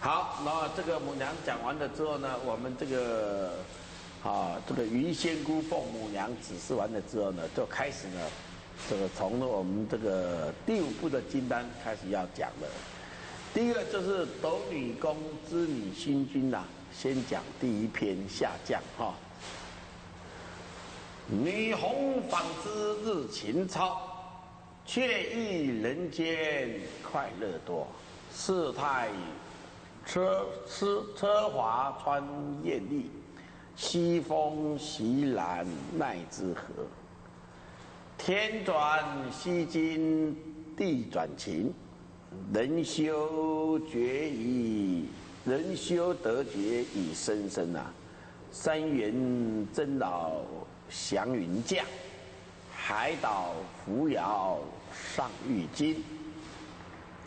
好，然后这个母娘讲完了之后呢，我们这个这个鱼仙姑奉母娘指示完了之后呢，就开始呢，这个从我们这个第五部的金丹开始要讲了。第一个就是斗女宫织女星君呐，先讲第一篇下降哈。女红纺织日勤操，却忆人间快乐多。世态奢华穿艳丽，西风习懒奈之何？天转西经，地转晴，人修得觉以生生啊！三元真老。 祥云降，海岛扶摇上玉京。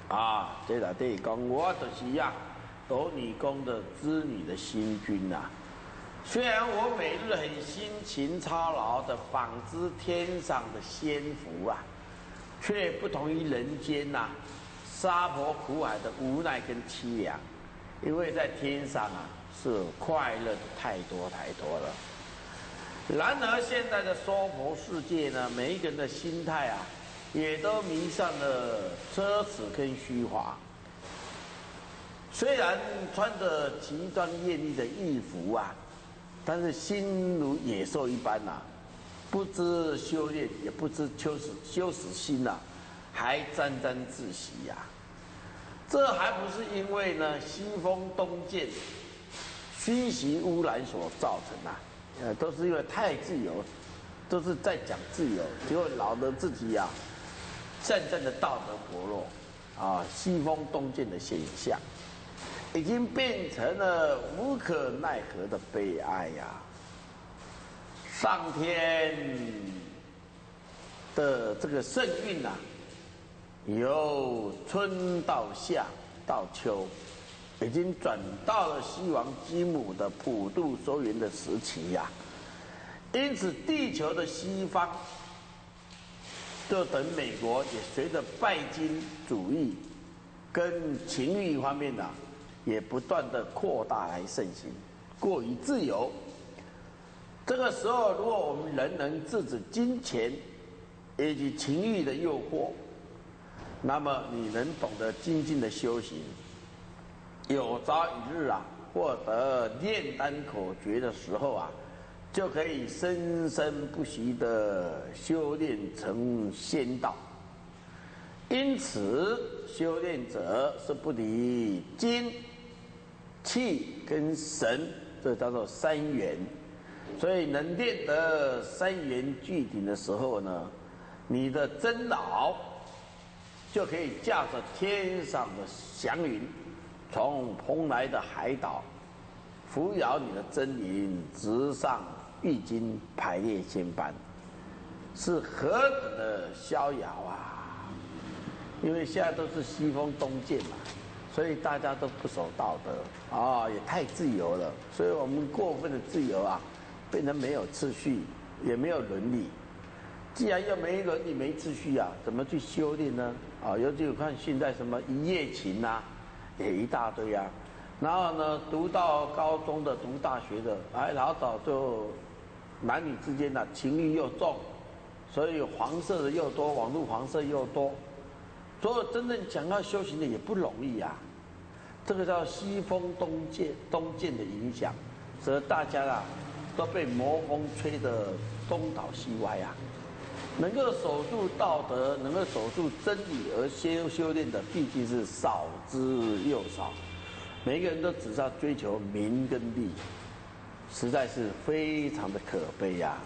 啊，这老弟讲，我就是呀，斗女宫的织女的星君呐。虽然我每日很辛勤操劳的纺织天上的仙服啊，却不同于人间呐，沙婆苦海的无奈跟凄凉。因为在天上啊，是快乐的太多太多了。 然而，现在的娑婆世界呢，每一个人的心态啊，也都迷上了奢侈跟虚华。虽然穿着奇装艳丽的衣服啊，但是心如野兽一般呐、啊，不知修炼，也不知羞耻心呐、啊，还沾沾自喜呀、啊。这还不是因为呢西风东渐、虚习污染所造成啊。 都是因为太自由，都是在讲自由，结果老得自己啊，渐渐的道德薄弱，啊，西风东渐的现象，已经变成了无可奈何的悲哀呀、啊。上天的这个圣运啊，由春到夏到秋。 已经转到了西王金母的普渡收圆的时期呀、啊，因此地球的西方，就等美国也随着拜金主义跟情欲方面呢、啊，也不断的扩大来盛行，过于自由。这个时候，如果我们人能制止金钱以及情欲的诱惑，那么你能懂得精进的修行。 有朝一日啊，获得炼丹口诀的时候啊，就可以生生不息的修炼成仙道。因此，修炼者是不离精、气跟神，这叫做三元。所以，能练得三元聚顶的时候呢，你的真老就可以驾着天上的祥云。 从蓬莱的海岛，扶摇你的真灵，直上玉京排列仙班，是何等的逍遥啊！因为现在都是西风东渐嘛，所以大家都不守道德啊、哦，也太自由了。所以我们过分的自由啊，变成没有秩序，也没有伦理。既然又没伦理、没秩序啊，怎么去修炼呢？啊、哦，尤其我看现在什么一夜情啊。 也一大堆啊，然后呢，读到高中的、读大学的，哎，老早就男女之间的、啊、情欲又重，所以黄色的又多，网络黄色又多，所以真正想要修行的也不容易啊。这个叫西风东渐的影响，使得大家啊都被魔风吹得东倒西歪啊。能够守住道德，能够守住真理而修炼的，毕竟是少。 之又少，每一个人都只知道追求名跟利，实在是非常的可悲呀、啊。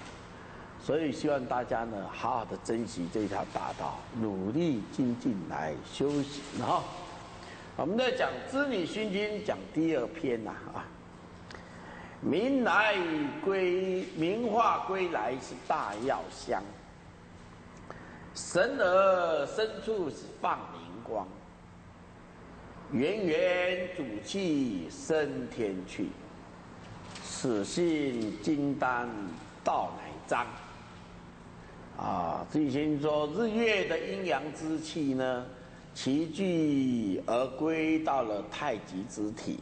所以希望大家呢，好好的珍惜这条大道，努力精进来修行哈。我们在讲织女星君，讲第二篇呐啊。名化归来是大药香，神而深处是放明光。 源源主气升天去，此性金丹道乃彰。啊，最先说日月的阴阳之气呢，齐聚而归到了太极之体，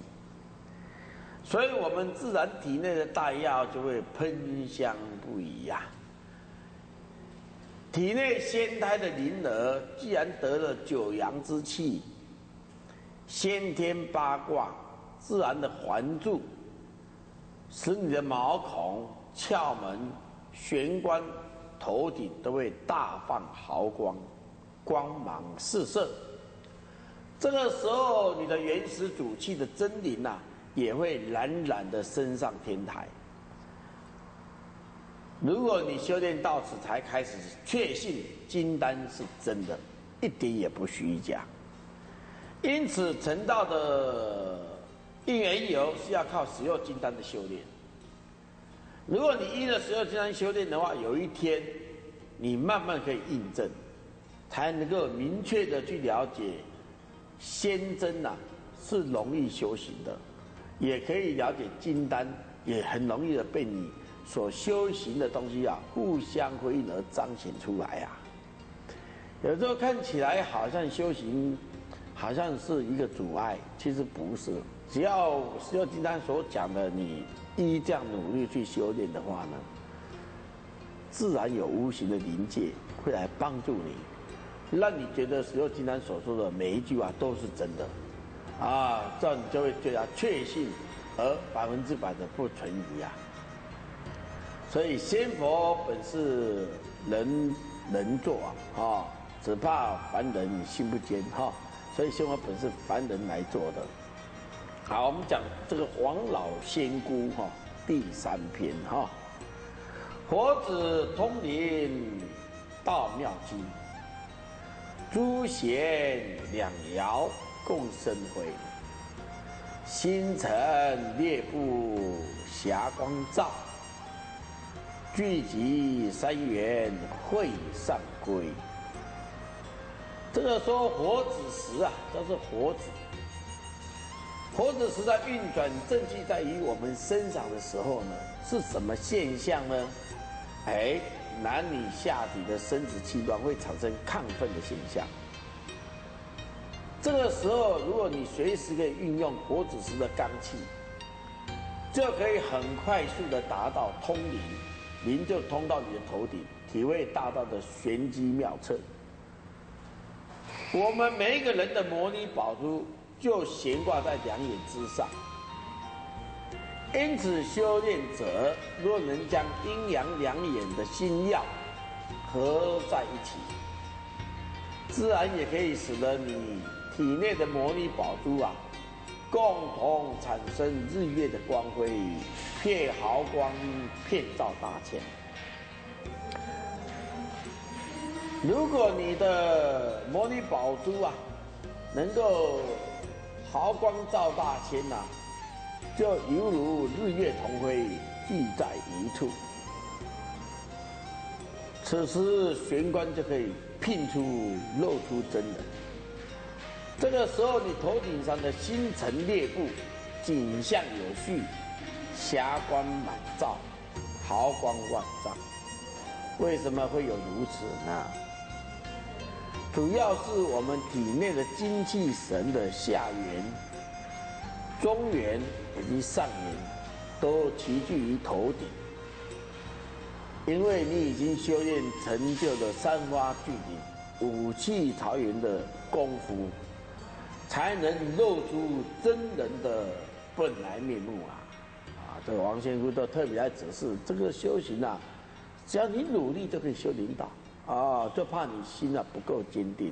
所以我们自然体内的大药就会喷香不已呀、啊。体内仙胎的灵儿，既然得了九阳之气，先天八卦自然的环住，使你的毛孔、窍门、玄关、头顶都会大放毫光，光芒四射。这个时候，你的原始主气的真灵啊，也会冉冉的升上天台。如果你修炼到此才开始确信金丹是真的，一点也不虚假。因此成道的因缘由是要靠十六金丹的修炼。如果你依了十六金丹修炼的话，有一天你慢慢可以印证，才能够明确的去了解仙真啊是容易修行的，也可以了解金丹也很容易的被你所修行的东西啊，互相辉映而彰显出来啊。有时候看起来好像修行好像是一个阻碍，其实不是。只要金丹所讲的，你依这样努力去修炼的话呢，自然有无形的灵界会来帮助你，让你觉得金丹所说的每一句话都是真的啊，这样你就会觉得确信而100%的不存疑啊。所以仙佛本是人人做啊，只怕凡人心不坚哈、所以仙佛本是凡人来做的。好，我们讲这个黄老仙姑哈、第三篇哈，佛子通灵到妙机，诸贤两爻共生辉，星辰列布霞光照。聚集三元会上归，这个说火子时啊，叫做火子。火子时在运转正气在于我们身上的时候呢，是什么现象呢？男女下体的生殖器官会产生亢奋的现象。这个时候，如果你随时可以运用火子时的罡气，就可以很快速的达到通灵。灵就通到你的头顶，体会大道的玄机妙策。我们每一个人的摩尼宝珠就悬挂在两眼之上，因此修炼者若能将阴阳两眼的心药合在一起，自然也可以使得你体内的摩尼宝珠啊，共同产生日月的光辉。片毫光遍照大千。如果你的摩尼宝珠啊，能够毫光照大千呐、就犹如日月同辉，聚在一处。此时玄关就可以拼出露出真人。这个时候，你头顶上的星辰列布，景象有序。霞光满照，毫光万丈。为什么会有如此呢？主要是我们体内的精气神的下元、中元以及上元都齐聚于头顶，因为你已经修炼成就了三花聚顶、五气朝元的功夫，才能露出真人的本来面目啊。这个王仙姑都特别来指示，这个修行啊，只要你努力就可以修灵道啊，就怕你心啊不够坚定。